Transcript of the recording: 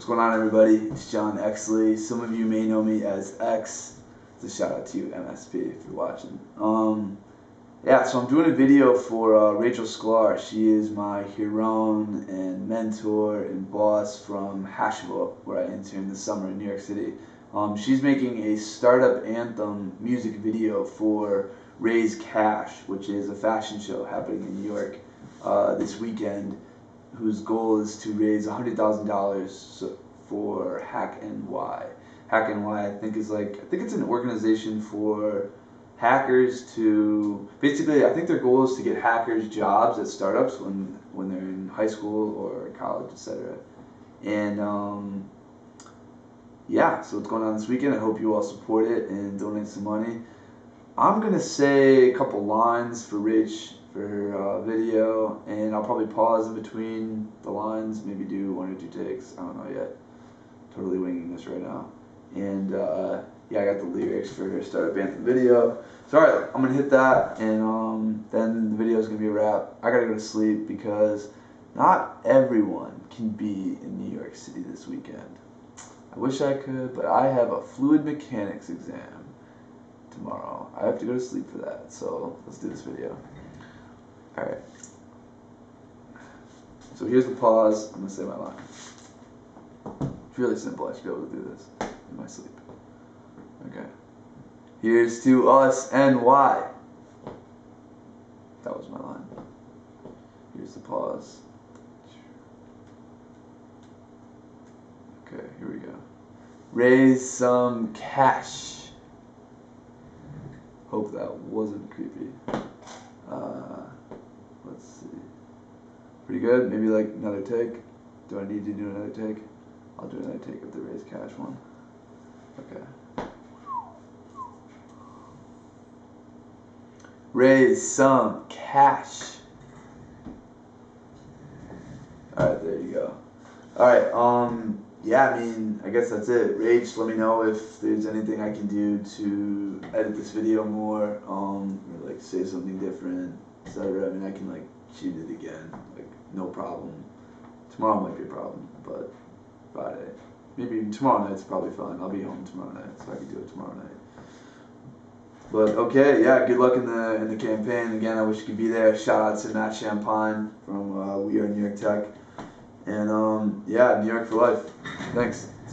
What's going on, everybody? It's John Exley. Some of you may know me as X. It's a shout out to you, MSP, if you're watching. Yeah, so I'm doing a video for Rachel Sklar. She is my hero and mentor and boss from Hashable, where I interned this summer in New York City. She's making a Startup Anthem music video for RaiseCache, which is a fashion show happening in New York this weekend, whose goal is to raise $100,000 for Hack NY. Hack NY, I think it's an organization for hackers to, basically, I think their goal is to get hackers jobs at startups when they're in high school or college, etc. And yeah, so what's going on this weekend? I hope you all support it and donate some money. I'm gonna say a couple lines for Rich for her video, and I'll probably pause in between the lines, maybe do one or two takes. I don't know yet. Totally winging this right now. And yeah, I got the lyrics for her Startup Anthem video. So all right, I'm gonna hit that, and then the video is gonna be a wrap. I gotta go to sleep because not everyone can be in New York City this weekend. I wish I could, but I have a fluid mechanics exam tomorrow. I have to go to sleep for that, so let's do this video. All right. So here's the pause. I'm gonna say my line. It's really simple. I should be able to do this in my sleep. Okay. Here's to us and why. That was my line. Here's the pause. Okay. Here we go. Raise some cash. Hope that wasn't creepy. Let's see. Pretty good. Maybe like another take. Do I need to do another take? I'll do another take of the RaiseCache one. Okay. Raise some cash. Alright, there you go. Alright, yeah, I mean, I guess that's it. Rach, let me know if there's anything I can do to edit this video more, or like say something different, etc. I mean, I can like shoot it again, like no problem. Tomorrow might be a problem, but Friday, maybe even tomorrow night's probably fine. I'll be home tomorrow night, so I can do it tomorrow night. But okay, yeah, good luck in the campaign. Again, I wish you could be there. Shout out to Matt Champagne from We Are New York Tech. And yeah, New York for life. Thanks.